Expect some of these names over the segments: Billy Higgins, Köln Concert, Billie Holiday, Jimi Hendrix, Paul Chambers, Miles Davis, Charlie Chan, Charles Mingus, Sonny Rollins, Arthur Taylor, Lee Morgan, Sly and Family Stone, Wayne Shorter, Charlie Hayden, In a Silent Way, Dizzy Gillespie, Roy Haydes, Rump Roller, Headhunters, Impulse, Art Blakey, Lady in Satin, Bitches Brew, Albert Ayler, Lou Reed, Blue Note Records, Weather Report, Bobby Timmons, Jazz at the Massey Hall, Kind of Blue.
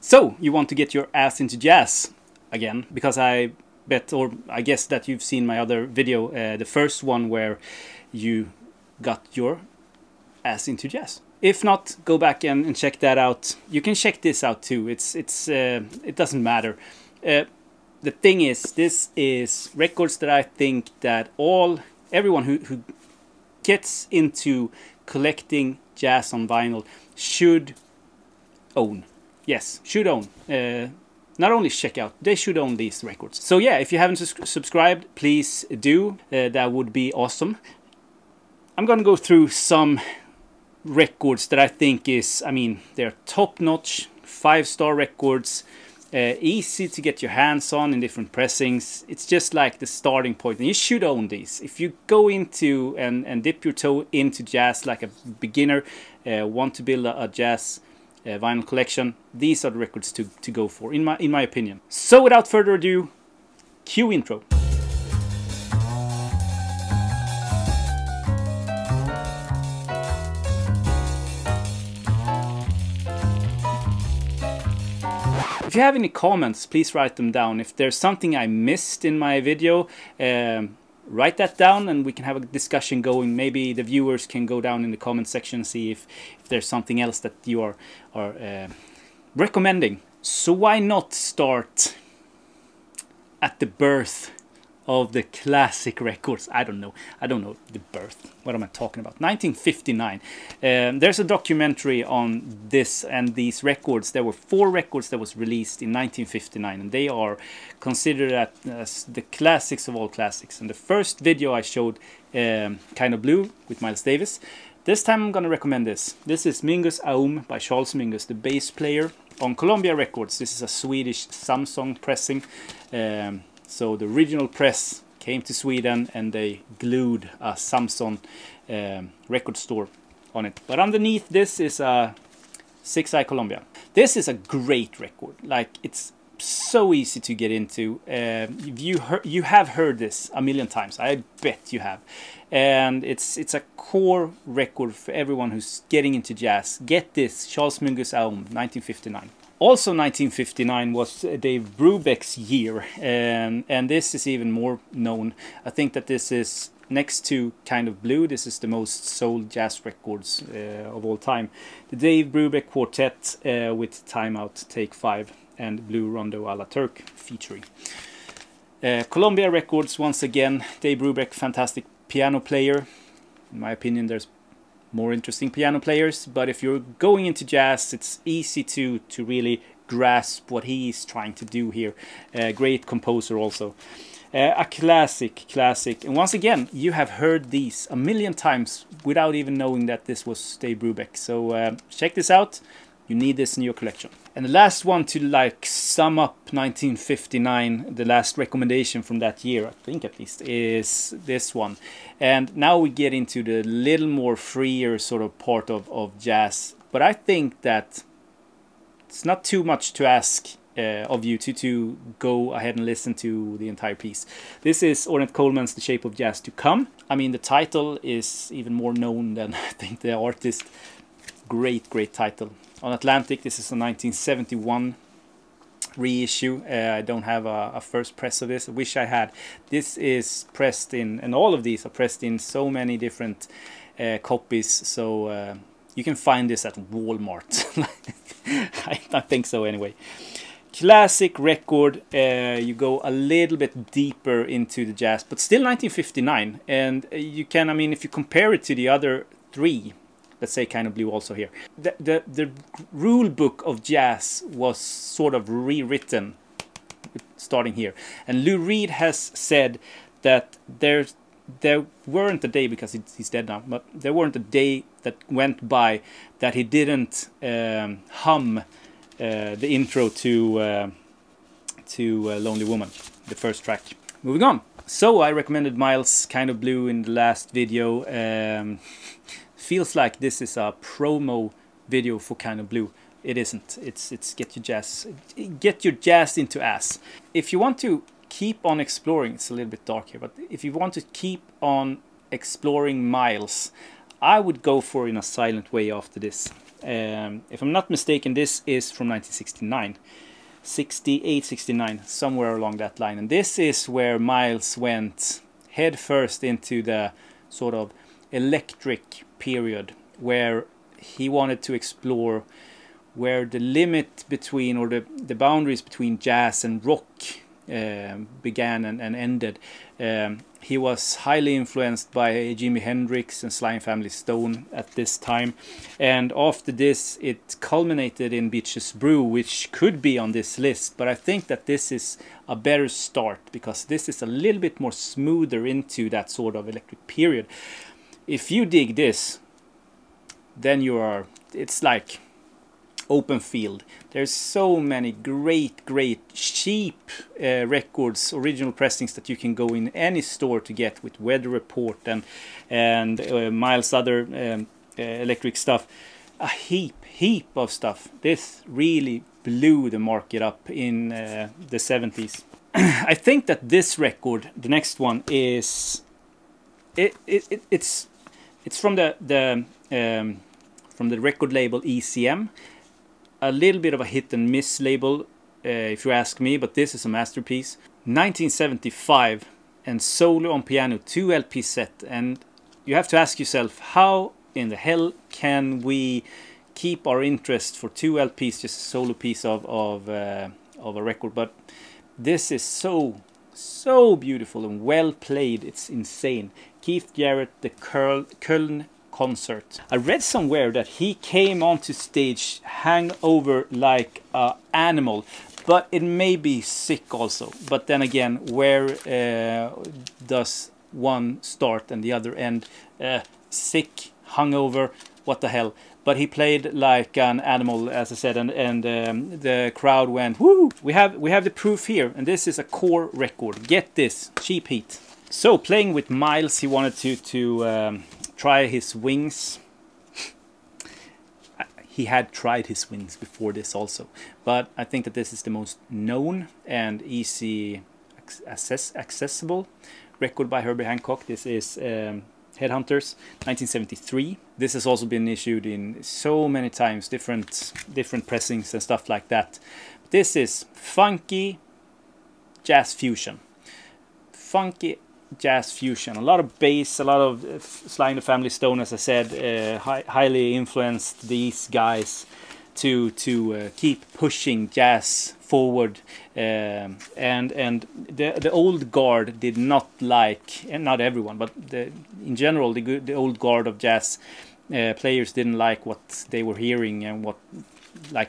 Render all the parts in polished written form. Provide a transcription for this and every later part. So, you want to get your ass into jazz again, because I bet, or I guess that you've seen my other video, the first one where you got your ass into jazz. If not, go back and check that out. You can check this out too, it doesn't matter. The thing is, this is records that I think that everyone who gets into collecting jazz on vinyl should own. Yes, should own. Not only check out, they should own these records. So yeah, if you haven't subscribed, please do. That would be awesome. I'm gonna go through some records that I think is, I mean, they're top-notch, five-star records, easy to get your hands on in different pressings. It's just like the starting point, and you should own these. If you go into and dip your toe into jazz like a beginner, want to build a jazz vinyl collection, these are the records to go for, in my opinion. So without further ado, cue intro. If you have any comments, please write them down. If there's something I missed in my video, write that down and we can have a discussion going. Maybe the viewers can go down in the comment section and see if there's something else that you are recommending. So why not start at the birth of the classic records? I don't know the birth. What am I talking about? 1959. There's a documentary on this and these records. There were 4 records that was released in 1959, and they are considered as the classics of all classics. And the first video I showed, Kind of Blue with Miles Davis. This time I'm gonna recommend this. This is Mingus Aum by Charles Mingus, the bass player, on Columbia Records. This is a Swedish Samsung pressing. So the original press came to Sweden and they glued a Samsung record store on it. But underneath this is a 6i Columbia. This is a great record. Like, it's so easy to get into. You have heard this a million times. I bet you have. And it's a core record for everyone who's getting into jazz. Get this, Charles Mingus Aum, 1959. Also 1959 was Dave Brubeck's year, and this is even more known. I think that this is, next to Kind of Blue, this is the most sold jazz records of all time. The Dave Brubeck Quartet with Time Out, Take 5, and Blue Rondo a la Turk featuring. Columbia Records, once again, Dave Brubeck, fantastic piano player. In my opinion, there's more interesting piano players, but if you're going into jazz, it's easy to really grasp what he's trying to do here. Great composer also. A classic, and once again, you have heard these a million times without even knowing that this was Dave Brubeck. So check this out, you need this in your collection. And the last one to like sum up 1959, the last recommendation from that year, I think at least, is this one. And now we get into the little more freer sort of part of jazz. But I think that it's not too much to ask of you to go ahead and listen to the entire piece. This is Ornette Coleman's The Shape of Jazz to Come. I mean, the title is even more known than I think the artist. Great title. On Atlantic, this is a 1971 reissue. I don't have a first press of this. I wish I had. This is pressed in, and all of these are pressed in so many different copies, so you can find this at Walmart. I think so anyway. Classic record. You go a little bit deeper into the jazz, but still 1959, and you can, I mean, if you compare it to the other 3, let's say Kind of Blue also here. The rule book of jazz was sort of rewritten starting here. And Lou Reed has said that there weren't a day, because he's dead now, but there weren't a day that went by that he didn't hum the intro to Lonely Woman, the first track. Moving on. So I recommended Miles Kind of Blue in the last video. Feels like this is a promo video for Kind of Blue. It isn't. It's get your jazz into ass. If you want to keep on exploring, it's a little bit dark here, but if you want to keep on exploring Miles, I would go for In a Silent Way after this. If I'm not mistaken, this is from 1969. 68, 69, somewhere along that line. And this is where Miles went headfirst into the sort of electric period, where he wanted to explore where the limit between, or the boundaries between jazz and rock began and ended. He was highly influenced by Jimi Hendrix and Sly and Family Stone at this time, and after this it culminated in Bitches Brew, which could be on this list, but I think that this is a better start because this is a little bit more smoother into that sort of electric period. If you dig this, then you are, it's like open field. There's so many great cheap records, original pressings that you can go in any store to get, with Weather Report and Miles' other electric stuff. A heap of stuff. This really blew the market up in the 70s. I think that this record, the next one, is it's from the record label ECM. A little bit of a hit and miss label, if you ask me, but this is a masterpiece. 1975, and solo on piano, 2 LP set. And you have to ask yourself, how in the hell can we keep our interest for 2 LPs, just a solo piece of a record? But this is so beautiful and well played. It's insane. Keith Jarrett, the Köln Concert. I read somewhere that he came onto stage hangover like an animal, but it may be sick also. But then again, where does one start and the other end? Sick, hungover, what the hell? But he played like an animal, as I said, and the crowd went woo! We have the proof here, and this is a core record. Get this, cheap heat. So playing with Miles, he wanted to try his wings. He had tried his wings before this also, but I think that this is the most known and easy accessible record by Herbie Hancock. This is Headhunters, 1973. This has also been issued in so many times, different pressings and stuff like that. This is funky jazz fusion. Funky jazz fusion, a lot of bass, a lot of Sly and the Family Stone, as I said, highly influenced these guys to keep pushing jazz forward, and the old guard did not like, and not everyone, but in general the old guard of jazz players didn't like what they were hearing and what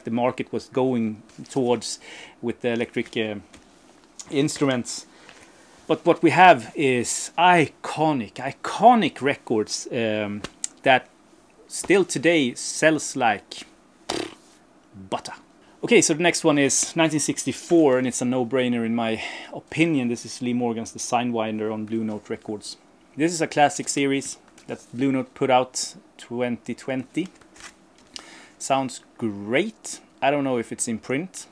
the market was going towards with the electric instruments. But what we have is iconic records that still today sells like butter. Okay, so the next one is 1964, and it's a no-brainer in my opinion. This is Lee Morgan's The Signwinder on Blue Note Records. This is a classic series that Blue Note put out 2020. Sounds great. I don't know if it's in print.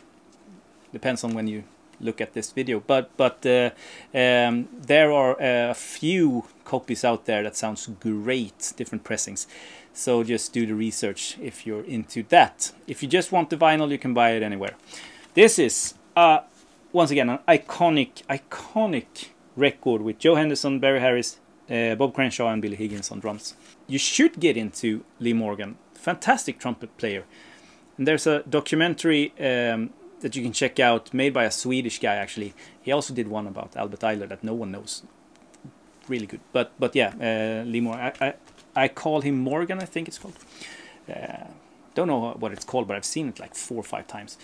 Depends on when you look at this video, but there are a few copies out there that sounds great, different pressings, so just do the research if you're into that. If you just want the vinyl, you can buy it anywhere. This is once again an iconic record with Joe Henderson, Barry Harris, Bob Cranshaw and Billy Higgins on drums. You should get into Lee Morgan, fantastic trumpet player, and there's a documentary that you can check out, made by a Swedish guy actually. He also did one about Albert Ayler that no one knows. Really good. But yeah, Lee Morgan. I call him Morgan, I think it's called. Don't know what it's called, but I've seen it like 4 or 5 times.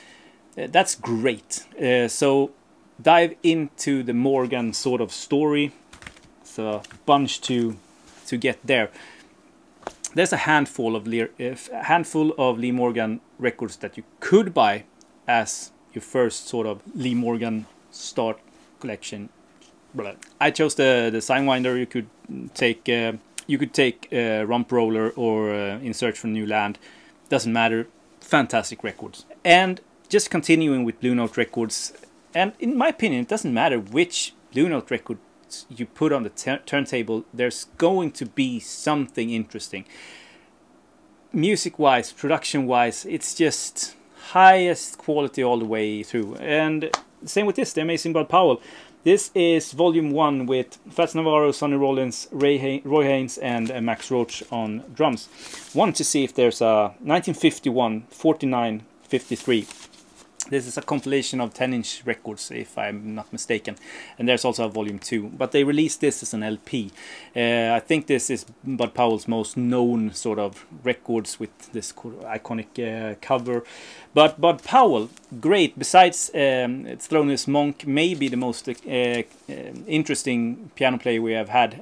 That's great. So dive into the Morgan sort of story. It's a bunch to get there. There's a handful of Lee Morgan records that you could buy as your first sort of Lee Morgan start collection. I chose the Signwinder. You could take Rump Roller or In Search for New Land. Doesn't matter. Fantastic records. And just continuing with Blue Note Records. And in my opinion, it doesn't matter which Blue Note record you put on the turntable. There's going to be something interesting. music-wise, production-wise, it's just highest quality all the way through. And same with this, The Amazing Bud Powell. This is volume 1 with Fats Navarro, Sonny Rollins, Roy Haynes and Max Roach on drums. Want to see if there's a 1951, 49, 53. This is a compilation of 10-inch records, if I'm not mistaken. And there's also a volume 2. But they released this as an LP. I think this is Bud Powell's most known sort of records with this iconic cover. But Bud Powell, great. Besides Thelonious Monk, maybe the most interesting piano player we have had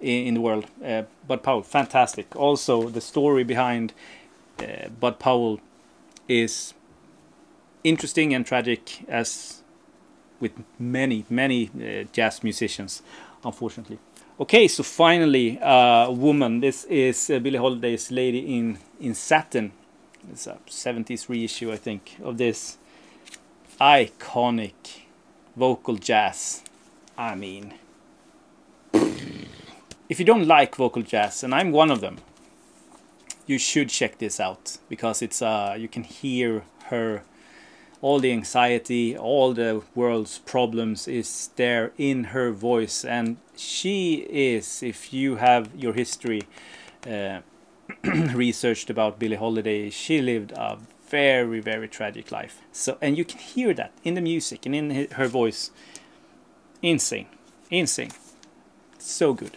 in the world. Bud Powell, fantastic. Also, the story behind Bud Powell is interesting and tragic, as with many, many jazz musicians, unfortunately. Okay, so finally, a woman. This is Billie Holiday's Lady in Satin. It's a 70s reissue, I think, of this iconic vocal jazz. I mean, if you don't like vocal jazz, and I'm one of them, you should check this out, because it's you can hear her, all the anxiety, all the world's problems is there in her voice. And she is, if you have your history researched about Billie Holiday, she lived a very, very tragic life. So, and you can hear that in the music and in her voice. Insane, insane, so good.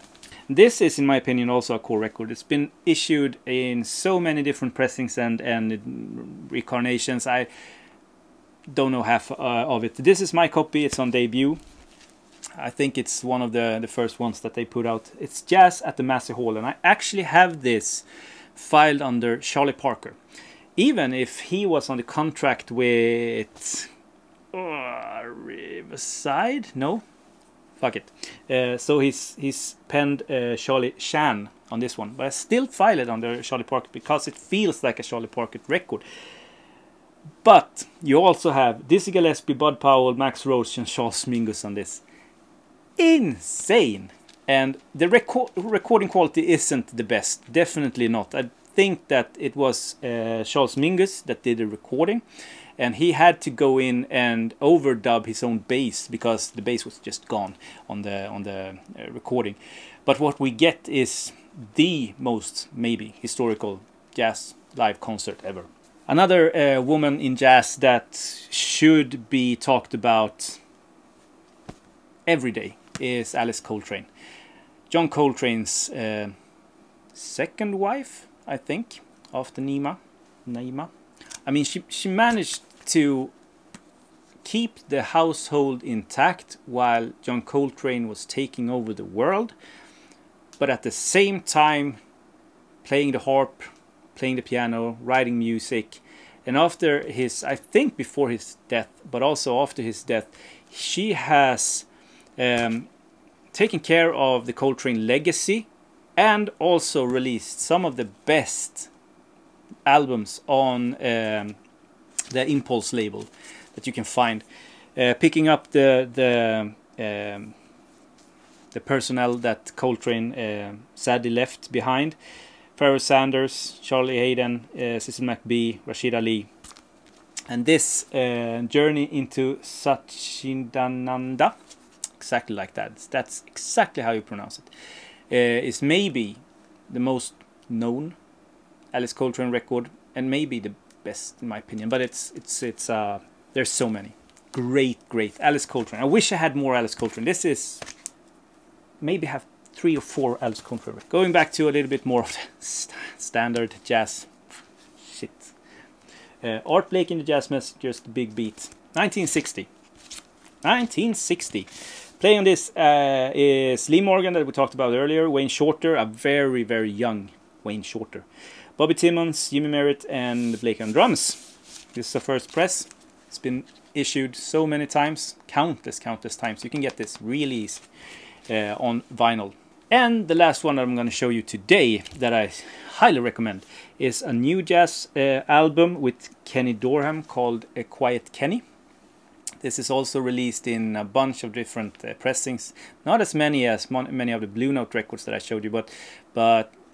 This is, in my opinion, also a cool record. It's been issued in so many different pressings and reincarnations. I don't know half of it. This is my copy. It's on debut. I think it's one of the first ones that they put out. It's Jazz at the Massey Hall, and I actually have this filed under Charlie Parker. Even if he was on the contract with Riverside? No? Fuck it. So he's penned Charlie Chan on this one, but I still file it under Charlie Parker because it feels like a Charlie Parker record. But you also have Dizzy Gillespie, Bud Powell, Max Roach and Charles Mingus on this. Insane! And the recording quality isn't the best, definitely not. I think that it was Charles Mingus that did the recording. And he had to go in and overdub his own bass because the bass was just gone on the recording. But what we get is the most, maybe, historical jazz live concert ever. Another woman in jazz that should be talked about every day is Alice Coltrane. John Coltrane's second wife, I think, after Naima. I mean, she managed to keep the household intact while John Coltrane was taking over the world, but at the same time playing the harp, playing the piano, writing music. And after his, I think before his death, but also after his death, she has taken care of the Coltrane legacy and also released some of the best albums on the Impulse label that you can find, picking up the personnel that Coltrane sadly left behind. Pharoah Sanders, Charlie Hayden, Cecil McBee, Rashid Ali, and this journey into Satchidananda, exactly like that. That's exactly how you pronounce it. Is maybe the most known Alice Coltrane record, and maybe the best in my opinion, but it's there's so many great Alice Coltrane. I wish I had more Alice Coltrane. This is maybe have 3 or 4 Alice Coltrane records. Going back to a little bit more of the standard jazz shit. Art Blakey and the Jazz Messengers, The Big Beat, 1960. Playing on this is Lee Morgan that we talked about earlier, Wayne Shorter, a very young Wayne Shorter, Bobby Timmons, Jimmy Merritt and Blake on drums. This is the first press. It's been issued so many times, countless times. You can get this really easy on vinyl. And the last one that I'm going to show you today that I highly recommend is a new jazz album with Kenny Dorham called Quiet Kenny. This is also released in a bunch of different pressings. Not as many of the Blue Note records that I showed you, but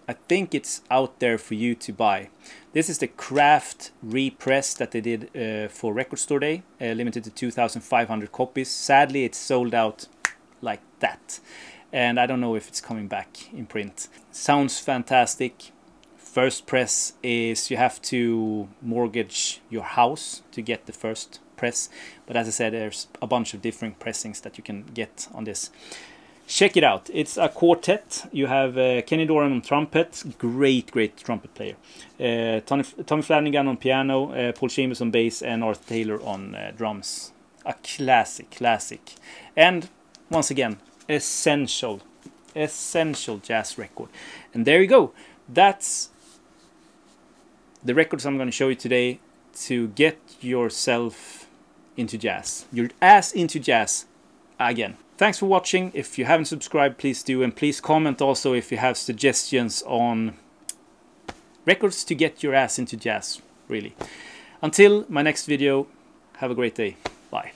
I think it's out there for you to buy. This is the Kraft repress that they did for Record Store Day, limited to 2,500 copies. Sadly, it's sold out like that, and I don't know if it's coming back in print. Sounds fantastic. First press is, you have to mortgage your house to get the first press, but as I said, there's a bunch of different pressings that you can get on this. Check it out. It's a quartet. You have Kenny Dorham on trumpet, great trumpet player. Tommy Flanagan on piano, Paul Chambers on bass, and Arthur Taylor on drums. A classic. And once again, essential jazz record. And there you go. That's the records I'm going to show you today to get yourself into jazz. Your ass into jazz again. Thanks for watching. If you haven't subscribed, please do, and please comment also if you have suggestions on records to get your ass into jazz, really. Until my next video, have a great day. Bye.